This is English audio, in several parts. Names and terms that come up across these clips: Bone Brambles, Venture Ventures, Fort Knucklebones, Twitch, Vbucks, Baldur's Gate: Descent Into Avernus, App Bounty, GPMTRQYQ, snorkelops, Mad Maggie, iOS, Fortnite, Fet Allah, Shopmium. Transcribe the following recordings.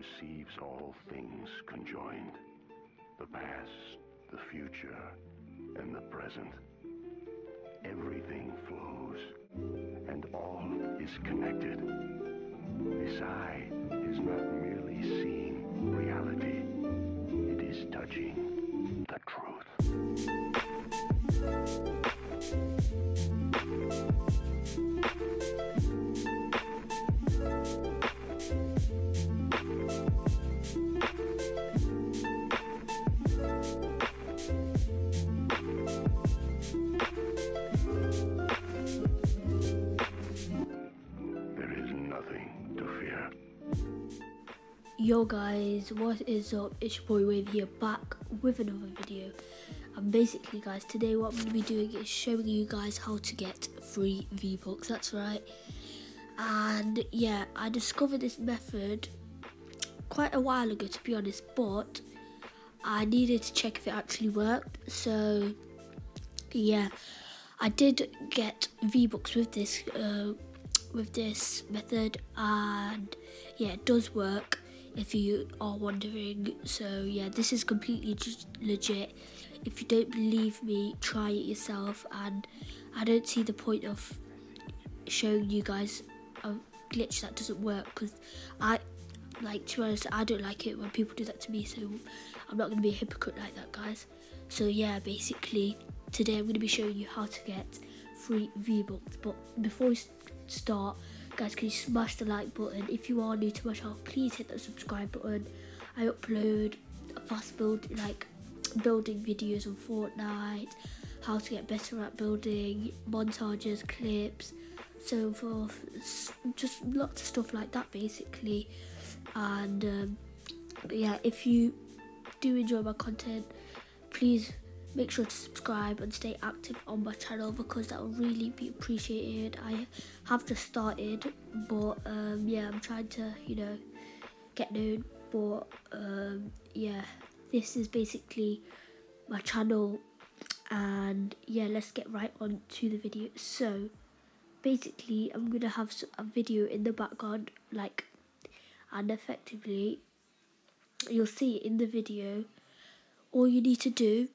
receives all things conjoined, the past, the future, and the present. Everything flows, and all is connected. This eye is not merely seeing reality, it is touching the truth. Yo guys, what is up? It's your boy Wave here, back with another video. And basically guys, today what I'm going to be doing is showing you guys how to get free V-Bucks, that's right. And yeah, I discovered this method quite a while ago to be honest, but I needed to check if it actually worked. So yeah, I did get V-Bucks with this method, and yeah, it does work if you are wondering. So yeah, this is completely legit. If you don't believe me, try it yourself, and I don't see the point of showing you guys a glitch that doesn't work, because I, like, to be honest, I don't like it when people do that to me, so I'm not going to be a hypocrite like that, guys. So yeah, basically today I'm going to be showing you how to get free V-Bucks. But before we start, guys, can you smash the like button? If you are new to my channel, please hit that subscribe button. I upload fast build, like building videos on Fortnite, how to get better at building, montages, clips, so forth, just lots of stuff like that basically. And yeah, if you do enjoy my content, please make sure to subscribe and stay active on my channel, because that will really be appreciated. I have just started, but yeah, I'm trying to, you know, get known. But yeah, this is basically my channel, and yeah, let's get right on to the video. So basically I'm gonna have a video in the background, like, and effectively you'll see in the video all you need to do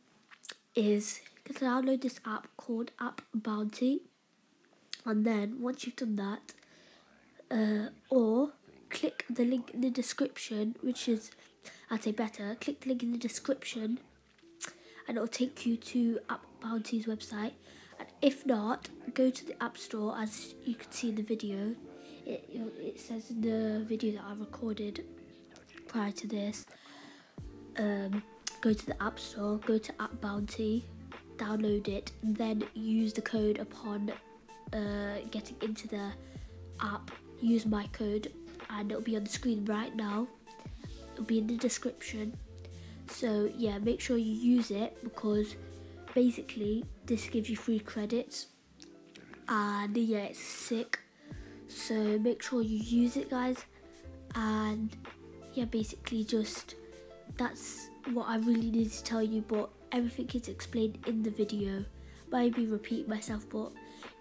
is to download this app called App Bounty, and then once you've done that, or click the link in the description, which is, I'd say better, click the link in the description and it'll take you to App Bounty's website. And if not, go to the App Store. As you can see in the video, it says in the video that I recorded prior to this, go to the App Store, go to App Bounty, download it, then use the code upon getting into the app. Use my code, and it'll be on the screen right now. It'll be in the description. So yeah, make sure you use it, because basically this gives you free credits, and yeah, it's sick. So make sure you use it, guys. And yeah, basically just that's what I really need to tell you, but everything is explained in the video. Maybe repeat myself, but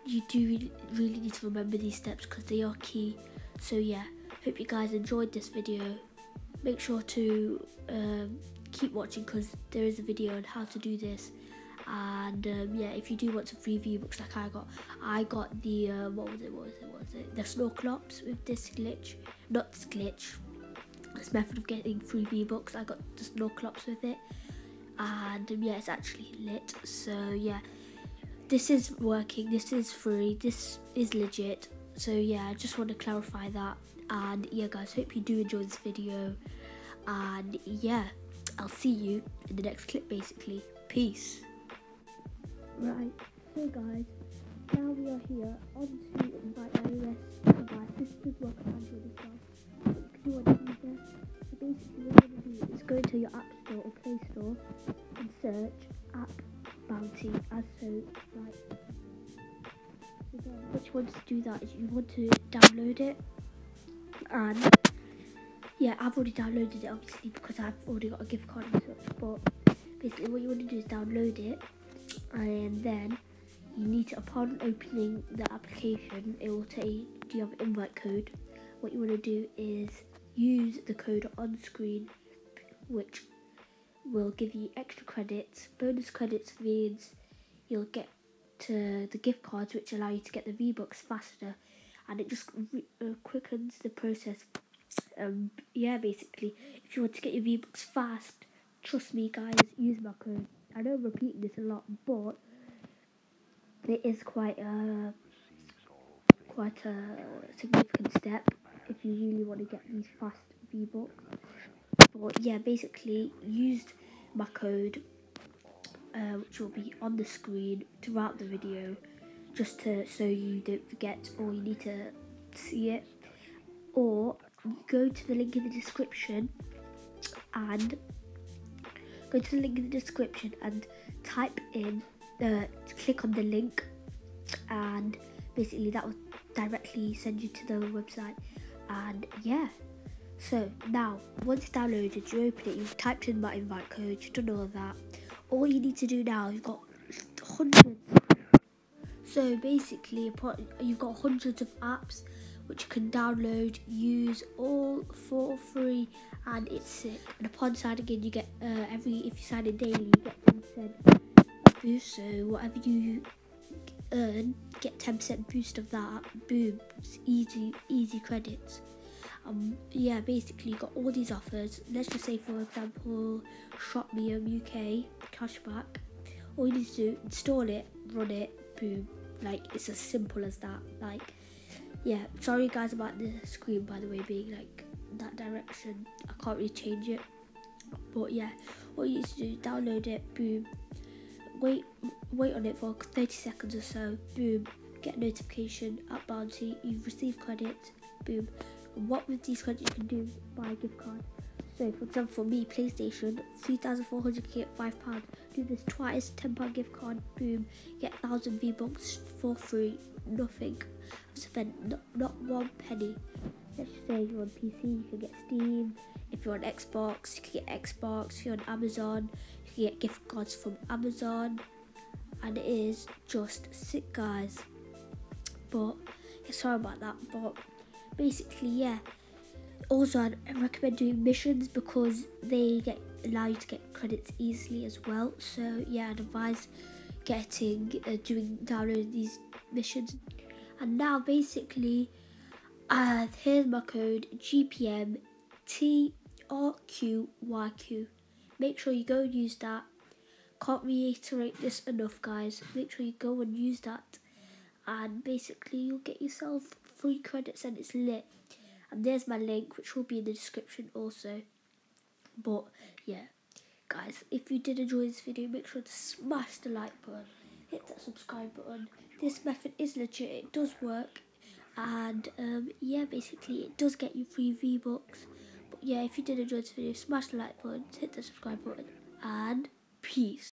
you do really need to remember these steps, because they are key. So yeah, hope you guys enjoyed this video. Make sure to keep watching, because there is a video on how to do this. And yeah, if you do want some free V-Bucks like I got the the snorkelops with this glitch, not this glitch, this method of getting free V-Bucks. I got the snorkelops with it, and yeah, it's actually lit. So yeah, this is working, this is free, this is legit. So yeah, I just want to clarify that. And yeah guys, hope you do enjoy this video, and yeah, I'll see you in the next clip basically. Peace. Right, so guys, now we are here onto my iOS device. This does work on Android as well. So basically what you're going to do is go to your App Store or Play Store and search App Bounty, as so like. So then what you want to do that is you want to download it, and yeah, I've already downloaded it obviously, because I've already got a gift card and such. But basically what you want to do is download it, and then you need to, upon opening the application, it will tell you, do you have an invite code? What you want to do is use the code on screen, which will give you extra credits. Bonus credits means you'll get to the gift cards, which allow you to get the Vbucks faster, and it just quickens the process. Yeah, basically, if you want to get your Vbucks fast, trust me guys, use my code. I know I'm repeating this a lot, but it is quite a significant step if you really want to get these fast Vbucks. But yeah, basically, use my code, which will be on the screen throughout the video, just so you don't forget or you need to see it. Or go to the link in the description and type in, click on the link, and basically that will directly send you to the website. And yeah, so now once downloaded, you open it, you've typed in my invite code, you've done all of that. All you need to do now, you've got hundreds. So basically, you've got hundreds of apps which you can download, use all for free, and it's sick. And upon signing in, you get if you sign in daily, you get 10% boost. So whatever you earn, get 10% boost of that. Boom, it's easy credits. Yeah, basically you got all these offers. Let's just say, for example, Shopmium UK cashback. All you need to do, install it, run it, boom. Like, it's as simple as that. Like, yeah, sorry guys about the screen, by the way, being like that direction. I can't really change it, but yeah, all you need to do, download it, boom. Wait on it for 30 seconds or so, boom. Get notification, App Bounty, you've received credits, boom. What with these credits you can do, buy a gift card. So for example, for me, PlayStation, 3,400k at £5. Do this twice, £10 gift card, boom. Get 1,000 Vbucks for free, nothing. I've spent not one penny. Let's just say you're on PC, you can get Steam. If you're on Xbox, you can get Xbox. If you're on Amazon, you can get gift cards from Amazon. And it is just sick, guys. But yeah, sorry about that, but basically, yeah. Also, I recommend doing missions because they allow you to get credits easily as well. So yeah, I'd advise downloading these missions. And now basically, here's my code, GPMTRQYQ. Make sure you go and use that. Can't reiterate this enough, guys. Make sure you go and use that, and basically you'll get yourself free credits and it's lit. And there's my link, which will be in the description also. But yeah, guys, if you did enjoy this video, make sure to smash the like button, hit that subscribe button. This method is legit, it does work, and yeah, basically it does get you free Vbucks. But yeah, if you did enjoy this video, smash the like button, hit the subscribe button, and peace.